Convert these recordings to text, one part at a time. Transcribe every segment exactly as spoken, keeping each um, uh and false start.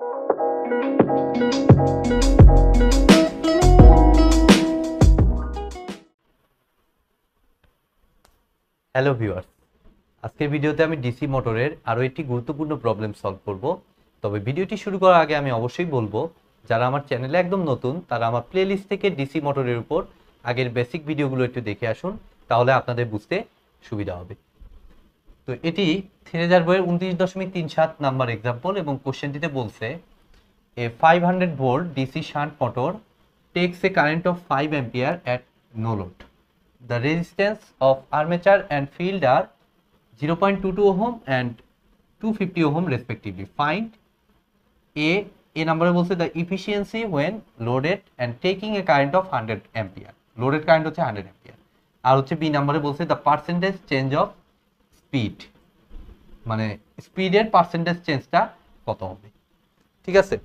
Hello viewers, আজকের ভিডিওতে আমি ডিসি মোটরের আরও একটি গুরুত্বপূর্ণ প্রবলেম সলভ করব। তবে ভিডিওটি শুরু করার আগে আমি অবশ্যই বলবো, যারা আমার চ্যানেলে একদম নতুন তারা আমার প্লেলিস্ট থেকে ডিসি মোটরের উপর আগের বেসিক ভিডিওগুলো একটু দেখে আসুন, তাহলে আপনাদের বুঝতে সুবিধা হবে। তো এটি থ্রেজার বইয়ের উনত্রিশ দশমিক তিন সাত নাম্বার এক্সাম্পল, এবং কোশ্চেনটিতে বলছে a five hundred volt D C shunt motor takes a current of five ampere at no load. The resistance of armature and field are zero point two two ohm and two hundred fifty ohm respectively. Find a a number বলছে the efficiency when loaded and taking a current of one hundred ampere. Loaded current হচ্ছে one hundred ampere. আর হচ্ছে b নম্বরে বলছে the percentage change of speed, মানে স্পিডের percentage change টা কত হবে। ঠিক আছে, তো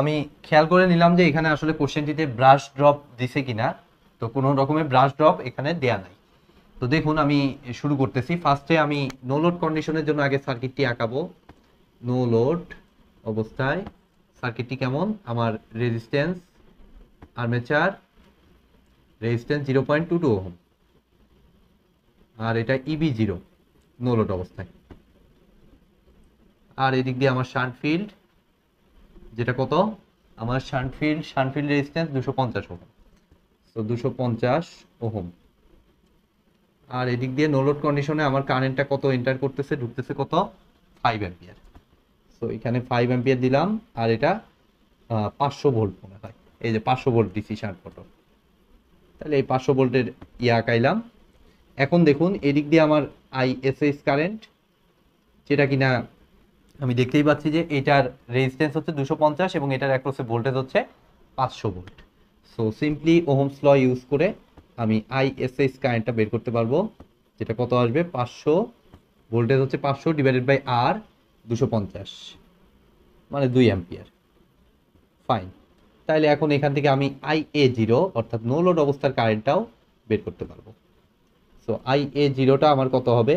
আমি খেয়াল করে নিলাম যে এখানে আসলে কোশ্চেনটিতে ব্রাশ ড্রপ দিছে কিনা, তো কোনো রকমের ব্রাশ ড্রপ এখানে দেয়া নাই। তো দেখুন আমি শুরু করতেছি। ফার্স্টে আমি নো লোড কন্ডিশনের জন্য আগে সার্কিটটি আঁকাবো। নো লোড অবস্থায় সার্কিটটি কেমন, আমার resistance armature resistance zero point two two ohm, আর এটা ইবি জিরো নো লোড অবস্থায়, আর এদিক দিয়ে আমার শান্ট ফিল্ড যেটা কত, আমার শান্টফিল্ড শান্টফিল্ড রেজিস্ট্যান্স দুশো পঞ্চাশ ওহম, তো দুশো পঞ্চাশ ওহম। আর এদিক দিয়ে নো লোড কন্ডিশনে আমার কারেন্টটা কত এন্টার করতেছে, ঢুকতেছে কত, ফাইভ অ্যাম্পিয়ার। সো এখানে ফাইভ অ্যাম্পিয়ার দিলাম, আর এটা পাঁচশো ভোল্ট মনে হয়, এই যে পাঁচশো ভোল্ট ডিসি শান্ট মোটর, তাহলে এই পাঁচশো ভোল্টের ইয়ে আঁকাইলাম। এখন দেখুন এদিক দিয়ে আমার আইএসএস কারেন্ট, যেটা কিনা আমি দেখতেই পাচ্ছি যে এটার রেজিস্ট্যান্স হচ্ছে দুশো পঞ্চাশ এবং এটার অ্যাক্রসে ভোল্টেজ হচ্ছে পাঁচশো volt. So simply ohm's law use করে আমি আইএসএস কারেন্টটা বের করতে পারবো, যেটা কত আসবে, পাঁচশো ভোল্টেজ হচ্ছে পাঁচশো ডিভাইডেড বাই আর দুশো পঞ্চাশ, মানে দুই অ্যাম্পিয়ার। ফাইন, তাহলে এখন এখান থেকে আমি আইএ জিরো অর্থাৎ নো লোড অবস্থার কারেন্টটাও বের করতে পারবো। সো আইএ জিরোটা আমার কত হবে,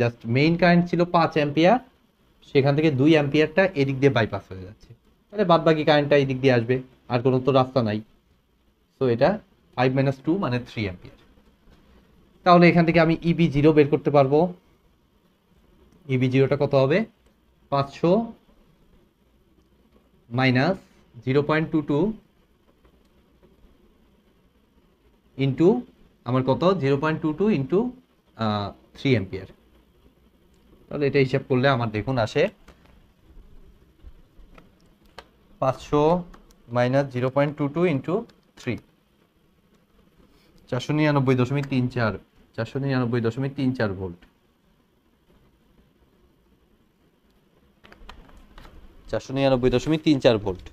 জাস্ট মেইন কারেন্ট ছিল পাঁচ অ্যাম্পিয়ার, সেখান থেকে দুই অ্যাম্পিয়ারটা এদিক দিয়ে বাইপাস হয়ে যাচ্ছে, তাহলে বাদ বাকি কারেন্টটা এদিক দিয়ে আসবে, আর কোনো তো রাস্তা নাই। সো এটা ফাইভ মাইনাস টু মানে থ্রি অ্যাম্পিয়ার। তাহলে এখান থেকে আমি ইবি জিরো বের করতে পারবো। ইবি জিরোটা কত হবে, পাঁচশো minus zero point two two into আমার কত, zero point two two into three ampere. তাহলে এটা হিসাব করলে আমার দেখুন আসে পাঁচশো minus zero point two two into three, চারশো নিরানব্বই দশমিক তিন চার চারশো নিরানব্বই দশমিক তিন চার ভোল্ট, চারশো নিরানব্বই দশমিক তিন চার ভোল্ট।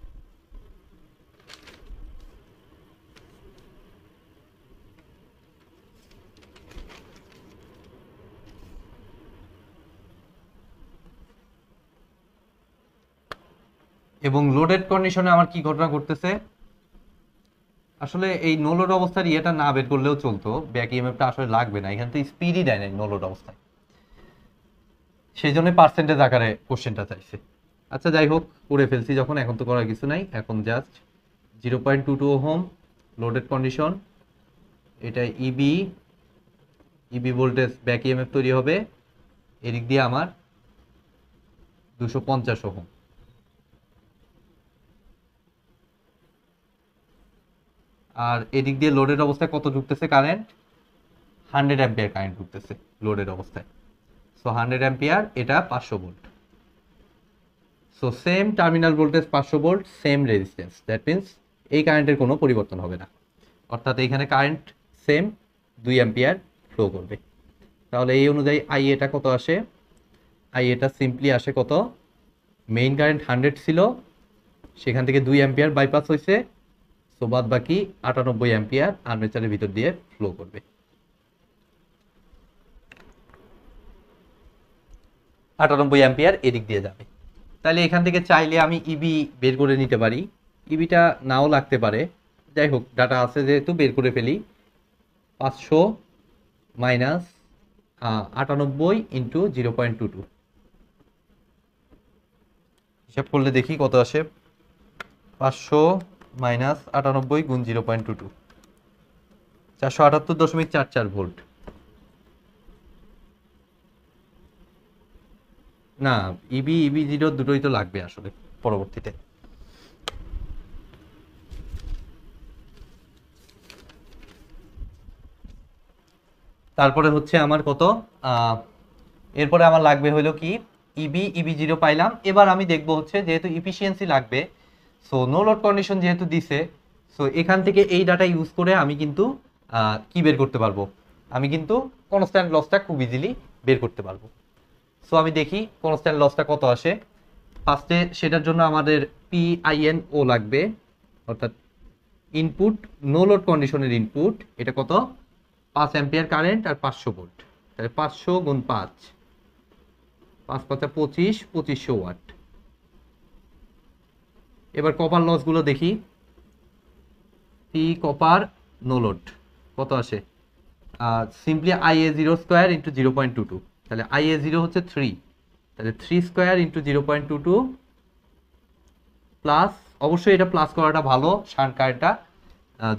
এবং লোডেড কন্ডিশনে আমার কি ঘটনা ঘটতেছে, আসলে এই নো লোড অবস্থার ইয়েটা না বের করলেও চলতো, ব্যাক ইএমএফটা আসলে লাগবে না, এখান থেকে স্পিডই দেয় না নো লোড অবস্থায়, সেই জন্য পার্সেন্টেজ আকারে কোশ্চেনটা চাইছে। আচ্ছা যাই হোক, করে ফেলছি যখন, এখন তো করার কিছু নাই। এখন just zero point two two ohm loaded condition, এটা EB EB voltage back EMF তৈরি হবে, এদিক দিয়ে আমার দুশো পঞ্চাশ ওহম। আর এদিক দিয়ে লোডের অবস্থায় কত ঢুকতেছে কারেন্ট, হান্ড্রেড অ্যাম্পিয়ার কারেন্ট ঢুকতেছে লোডের অবস্থায়। সো হান্ড্রেড অ্যাম্পিয়ার, এটা পাঁচশো volt. So same terminal voltage পাঁচশো volt, same resistance, that means এই কারেন্টের কোনো পরিবর্তন হবে না, অর্থাৎ এখানে কারেন্ট সেম দুই অ্যাম্পিয়ার ফ্লো করবে। তাহলে এই অনুযায়ী আই এটা কত আসে, আই এটা সিম্পলি আসে কত, মেইন কারেন্ট হান্ড্রেড ছিল, সেখান থেকে দুই অ্যাম্পিয়ার বাইপাস হয়েছে, সো বাদ বাকি আটানব্বই অ্যাম্পিয়ার আর্মেচারের ভিতর দিয়ে ফ্লো করবে। আটানব্বই অ্যাম্পিয়ার এদিক দিয়ে যাবে। তাহলে এখান থেকে চাইলে আমি ইবি বের করে নিতে পারি, ইবিটা নাও লাগতে পারে, যাই হোক ডাটা আছে যেহেতু বের করে ফেলি। পাঁচশো মাইনাস আটানব্বই into zero point two two, হিসাব করলে দেখি কত আসে। পাঁচশো মাইনাস আটানব্বই গুণ জিরো পয়েন্ট টু টু, চারশো আটাত্তর দশমিক চার চার ভোল্ট। না ইবি ইবি জিরো দুটোই তো লাগবে আসলে পরবর্তীতে। তারপরে হচ্ছে আমার কত, এরপরে আমার লাগবে হলো কি ইবি ইবি জিরো পাইলাম। এবার আমি দেখব হচ্ছে যেহেতু ইফিসিয়েন্সি লাগবে, সো নো লোড কন্ডিশন যেহেতু দিছে, সো এখান থেকে এই ডাটা ইউজ করে আমি কিন্তু কি বের করতে পারবো, আমি কিন্তু কনস্ট্যান্ট লসটা খুব ইজিলি বের করতে পারবো। সো আমি দেখি কনস্ট্যান্ট লসটা কত আসে। ফার্স্টে সেটার জন্য আমাদের পিআইএনও লাগবে, অর্থাৎ ইনপুট নো লোড কন্ডিশনের ইনপুট, এটা কত পাঁচ অ্যাম্পিয়ার কারেন্ট আর পাঁচশো ভোল্ট, তাহলে পাঁচশো গুণ পাঁচ, পাঁচ পাঁচা পঁচিশ, পঁচিশশো ওয়াট। এবার কপার লসগুলো দেখি, পি কপার নো লোড কত আসে, simply I A zero square into zero point two two, তাহলে আই এ জিরো হচ্ছে থ্রি, তাহলে three square into zero point two two plus, অবশ্যই এটা প্লাস করাটা ভালো, শান্ট কারেন্টটা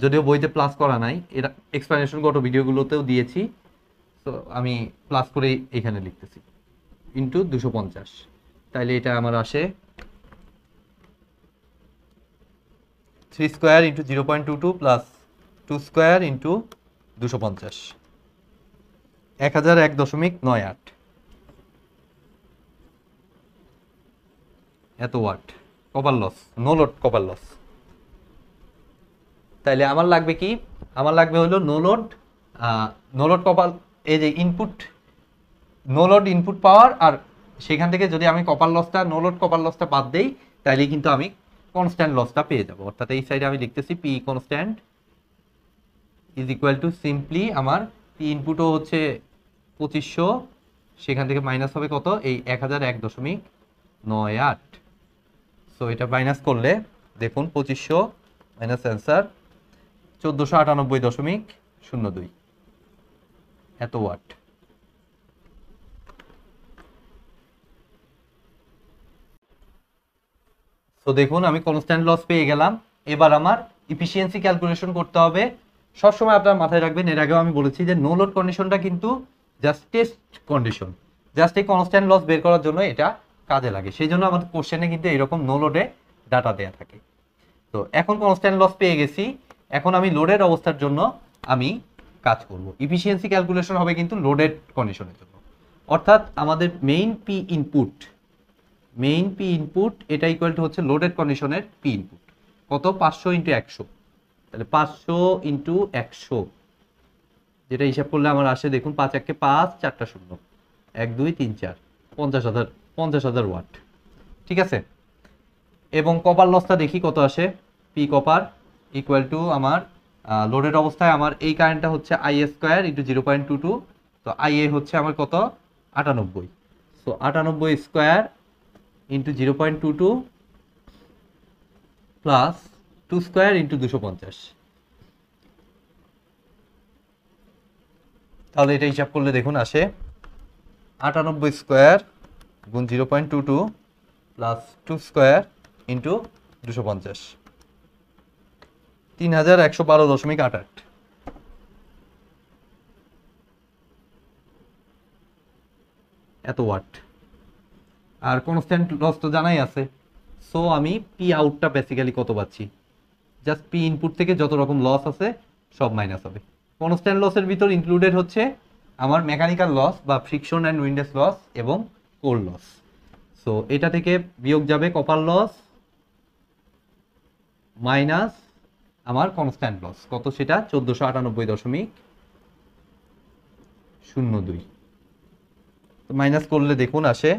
যদিও বইতে প্লাস করা নাই, এটা এক্সপ্লেনেশন গত ভিডিওগুলোতেও দিয়েছি, তো আমি প্লাস করে এখানে লিখতেছি, ইন্টু দুশো পঞ্চাশ, তাহলে এটা আমার আসে three square into zero point two two plus two square into দুশো পঞ্চাশ, এক হাজার এক দশমিক নয় আট এত watt copper loss, no load copper loss. তাহলে আমার লাগবে কি, আমার লাগবে হলো no load no load copper, এই যে input no load input power, আর সেখান থেকে যদি আমি কপার লসটা নো লোড কপার লসটা বাদ দেই, তাহলে কিন্তু আমি কনস্ট্যান্ট লসটা পেয়ে যাবো। অর্থাৎ এই সাইডে আমি লিখতেছি P constant is equal to simply আমার পি ইনপুটও হচ্ছে পঁচিশশো, সেখান থেকে মাইনাস হবে কত, এই এক হাজার এক দশমিক নয় আট। সো এটা মাইনাস করলে দেখুন পঁচিশশো মাইনাস অ্যান্সার চোদ্দোশো আটানব্বই দশমিক শূন্য দুই এত ওয়াট। তো দেখুন আমি কনস্ট্যান্ট লস পেয়ে গেলাম। এবার আমার ইফিসিয়েন্সি ক্যালকুলেশন করতে হবে। সবসময় আপনার মাথায় রাখবেন, এর আগেও আমি বলেছি যে নো লোড কন্ডিশনটা কিন্তু জাস্ট টেস্ট কন্ডিশন, জাস্ট এই কনস্ট্যান্ট লস বের করার জন্য এটা কাজে লাগে, সেই জন্য আমাদের কোশ্চেনে কিন্তু এরকম নো লোডে ডাটা দেওয়া থাকে। তো এখন কনস্ট্যান্ট লস পেয়ে গেছি, এখন আমি লোডের অবস্থার জন্য আমি কাজ করব। ইফিসিয়েন্সি ক্যালকুলেশন হবে কিন্তু লোডেড কন্ডিশনের জন্য, অর্থাৎ আমাদের main P input main P input এটা ইকুয়াল টু হচ্ছে লোডেড কন্ডিশনের পি ইনপুট, কত পাঁচশো ইন্টু একশো, তাহলে পাঁচশো ইন্টু একশো, যেটা হিসাব করলে আমার আসে দেখুন পাঁচ একে পাঁচ, চারটা শূন্য, এক দুই তিন চার, পঞ্চাশ হাজার পঞ্চাশ হাজার ওয়াট, ঠিক আছে। এবং কপার লসটা দেখি কত আসে, পি কপার ইকুয়াল টু আমার লোডের অবস্থায় আমার এই কারেন্টটা হচ্ছে I A square into zero point two two, তো আই এ হচ্ছে আমার কত আটানব্বই, সো আটানব্বই square into zero point two two plus two square into দুশো পঞ্চাশ। তাহলে এটা হিসাব করলে দেখুন আসে আটানব্বই স্কোয়ার গুণ zero point two two plus two square into দুশো পঞ্চাশ, তিন হাজার একশো বারো দশমিক আট আট। এত ওয়াট। আর কনস্ট্যান্ট লস তো জানাই আছে, সো আমি পি আউটটা বেসিক্যালি কত পাচ্ছি, জাস্ট পি ইনপুট থেকে যত রকম লস আছে সব মাইনাস হবে। কনস্ট্যান্ট লসের ভিতর ইনক্লুডেড হচ্ছে আমার মেকানিক্যাল লস বা ফ্রিকশন অ্যান্ড উইন্ডেজ লস এবং কোল লস, সো এটা থেকে বিয়োগ যাবে কপার লস মাইনাস আমার কনস্ট্যান্ট লস কত, সেটা চোদ্দোশো আটানব্বই দশমিক শূন্য দুই, মাইনাস করলে দেখুন আসে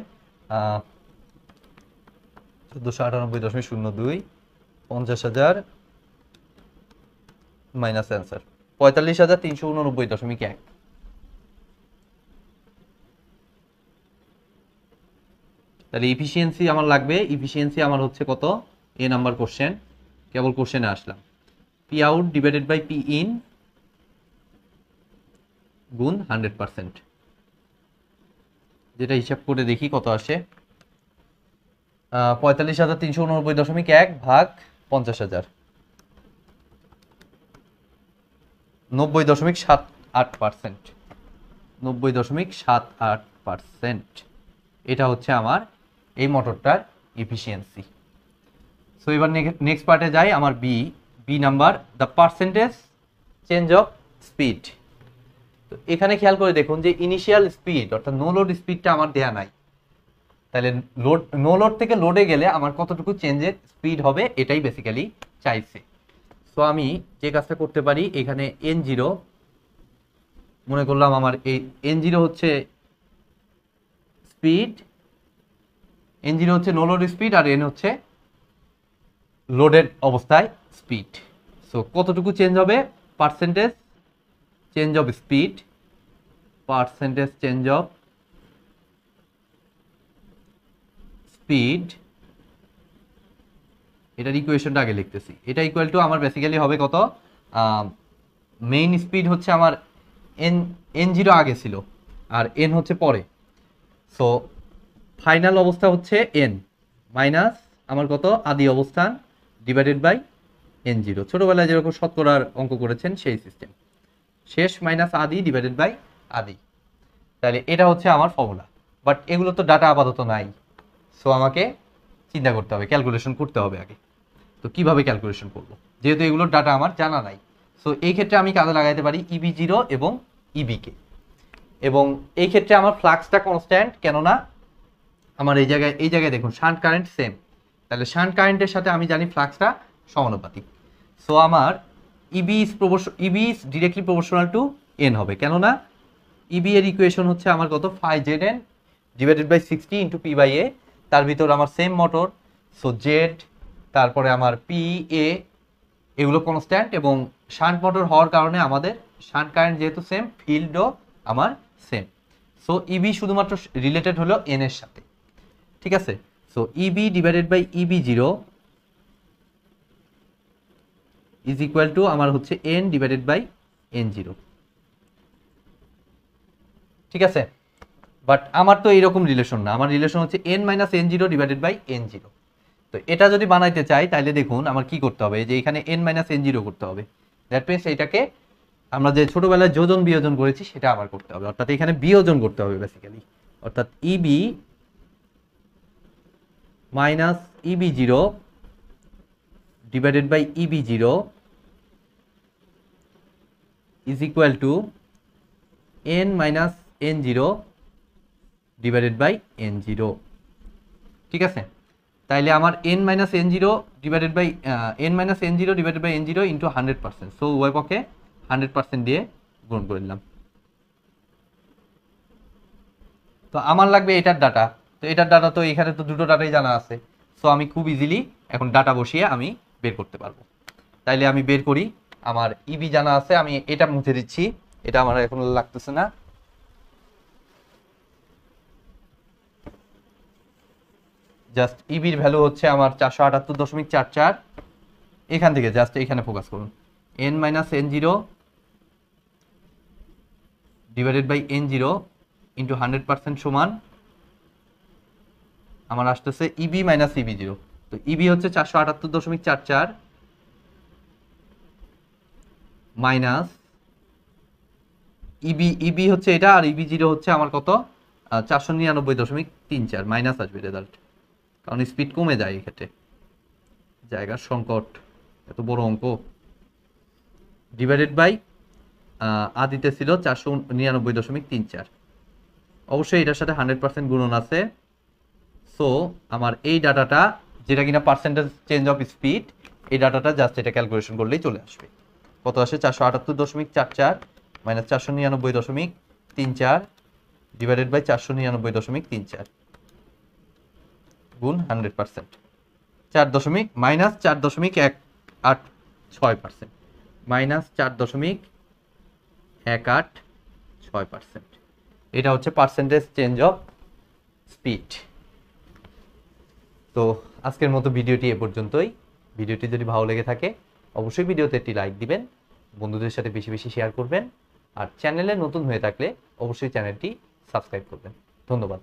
চোদ্দোশো আটানব্বই দশমিক শূন্য দুই, পঞ্চাশ হাজার মাইনাস অ্যান্সার পঁয়তাল্লিশ হাজার তিনশো উননব্বই দশমিক এক। তাহলে এফিসিয়েন্সি আমার লাগবে, এফিসিয়েন্সি আমার হচ্ছে কত, এ নাম্বার কোশ্চেন, কেবল কোশ্চেনে আসলাম। P out divided by P in গুণ হান্ড্রেড পার্সেন্ট, যেটা হিসাব করে দেখি কত আসে, পঁয়তাল্লিশ হাজার তিনশো উননব্বই দশমিক এক ভাগ পঞ্চাশ হাজার, নব্বই দশমিক সাত আট পার্সেন্ট, নব্বই দশমিক সাত আট পার্সেন্ট এটা হচ্ছে আমার এই মোটরটার এফিসিয়েন্সি। সো এবার নেক্সট পার্টে যাই আমার B, B number the percentage change of speed. তো এখানে খেয়াল করে দেখুন যে ইনিশিয়াল স্পিড অর্থাৎ নো লোড স্পিডটা আমার দেয়া নাই, তাহলে লোড নো লোড থেকে লোডে গেলে আমার কতটুকু চেঞ্জের স্পিড হবে এটাই বেসিক্যালি চাইছে। সো আমি যে কাজটা করতে পারি এখানে এন জিরো মনে করলাম আমার এই এন জিরো হচ্ছে স্পিড, এন জিরো হচ্ছে নো লোড স্পিড আর এন হচ্ছে লোডের অবস্থায় স্পিড। সো কতটুকু চেঞ্জ হবে, percentage change of speed, percentage change of speed এটার ইকুয়েশনটা আগে লিখতেছি, এটা ইকুয়াল টু আমার বেসিক্যালি হবে কত, মেইন স্পিড হচ্ছে আমার এন এন জিরো আগে ছিল আর এন হচ্ছে পরে, সো ফাইনাল অবস্থা হচ্ছে এন মাইনাস আমার কত আদি অবস্থান ডিভাইডেড বাই এন জিরো, ছোটোবেলায় যেরকম শতকরার অঙ্ক করেছেন সেই সিস্টেম, শেষ মাইনাস আদি ডিভাইডেড বাই আদি। তাহলে এটা হচ্ছে আমার ফর্মুলা, বাট এগুলো তো ডাটা আপাতত নাই, সো আমাকে চিন্তা করতে হবে, ক্যালকুলেশন করতে হবে আগে। তো কিভাবে ক্যালকুলেশন করব, যেহেতু এগুলোর ডাটা আমার জানা নাই, সো এই ক্ষেত্রে আমি কাজে লাগাইতে পারি ইবি জিরো এবং ইবিকে, এবং এই ক্ষেত্রে আমার ফ্লাক্সটা কনস্ট্যান্ট, কেননা আমার এই জায়গায় এই জায়গায় দেখুন শান্ট কারেন্ট সেম, তাহলে শান্ট কারেন্টের সাথে আমি জানি ফ্লাক্সটা সমানুপাতিক। সো আমার EB is proportion, EB is directly proportional to N হবে, কেননা ইবি এর ইকুয়েশন হচ্ছে আমার কত five Z N divided by sixty into P by A, তার ভিতর আমার সেম মোটর, সো জেড তারপরে আমার পি এ এগুলো কনস্ট্যান্ট, এবং শান্ট মোটর হওয়ার কারণে আমাদের শান্ট কারেন্ট যেহেতু সেম ফিল্ডও আমার সেম, সো ইবি শুধুমাত্র রিলেটেড হলো এন এর সাথে, ঠিক আছে। So EB divided by EB zero is equal to আমার হচ্ছে N divided by N zero, ঠিক আছে। বাট আমার তো এইরকম রিলেশন না, আমার রিলেশন হচ্ছে N minus N zero divided by N zero. তো এটা যদি বানাইতে চাই তাহলে দেখুন আমার কি করতে হবে, যে এখানে এন মাইনাস এন জিরো করতে হবে, দ্যাট মিনস এইটাকে আমরা যে ছোটোবেলায় যোজন বিয়োজন করেছি সেটা আবার করতে হবে, অর্থাৎ এখানে বিয়োজন করতে হবে বেসিক্যালি, অর্থাৎ EB minus EB zero divided by EB zero is equal to N minus N zero divided by N zero, ঠিক আছে। তাইলে আমার N minus N zero divided by N minus N zero divided by N zero into hundred percent, so ওই পক্ষে hundred percent দিয়ে গ্রহণ করে নিলাম। তো আমার লাগবে এটার ডাটা, তো এটার ডাটা তো এখানে তো দুটো ডাটাই জানা আছে, সো আমি খুব ইজিলি এখন ডাটা বসিয়ে আমি বের করতে পারবো। তাইলে আমি বের করি, আমার ইবি জানা আছে, আমি এটা মুছে দিচ্ছি, এটা আমার এখন লাগতেছে না, জাস্ট ইবির ভ্যালু হচ্ছে আমার চারশো আটাত্তর দশমিক চার চার, এখান থেকে জাস্ট এখানে ফোকাস করুন, N minus N zero divided by N zero into hundred percent সমান আমার আসতেছে ইবি মাইনাস ইবি জিরো, তো ইবি হচ্ছে চারশো আটাত্তর দশমিক চার চার মাইনাস ইবি, ইবি হচ্ছে এটা আর ইবি জিরো হচ্ছে আমার কত চারশো নিরানব্বই দশমিক তিন চার, মাইনাস আসবে রেজাল্ট, কারণ স্পিড কমে যায় এক্ষেত্রে, জায়গার সংকট, এত বড় অঙ্ক, ডিভাইডেড বাই আদিতে ছিল চারশো নিরানব্বই দশমিক তিন চার, অবশ্যই এটার সাথে হান্ড্রেড পার্সেন্ট গুণন আছে। সো আমার এই ডাটাটা যেটা কিনা পার্সেন্টেজ চেঞ্জ অফ স্পিড, এই ডাটাটা জাস্ট এটা ক্যালকুলেশন করলেই চলে আসবে, কত আসে চারশো আটাত্তর দশমিক চার চার মাইনাস চারশো নিরানব্বই দশমিক তিন চার ডিভাইডেড বাই চারশো নিরানব্বই দশমিক তিন চার গুণ হান্ড্রেড পার্সেন্ট, চার দশমিক মাইনাস চার দশমিক এক আট ছয় পার্সেন্ট, মাইনাস চার দশমিক এক আট ছয় পার্সেন্ট, এটা হচ্ছে পার্সেন্টেজ চেঞ্জ অফ স্পিড। তো আজকের মতো ভিডিওটি এ পর্যন্তই। ভিডিওটি যদি ভালো লেগে থাকে অবশ্যই ভিডিওতে একটি লাইক দিবেন, বন্ধুদের সাথে বেশি বেশি শেয়ার করবেন, আর চ্যানেলে নতুন হয়ে থাকলে অবশ্যই চ্যানেলটি সাবস্ক্রাইব করবেন। ধন্যবাদ।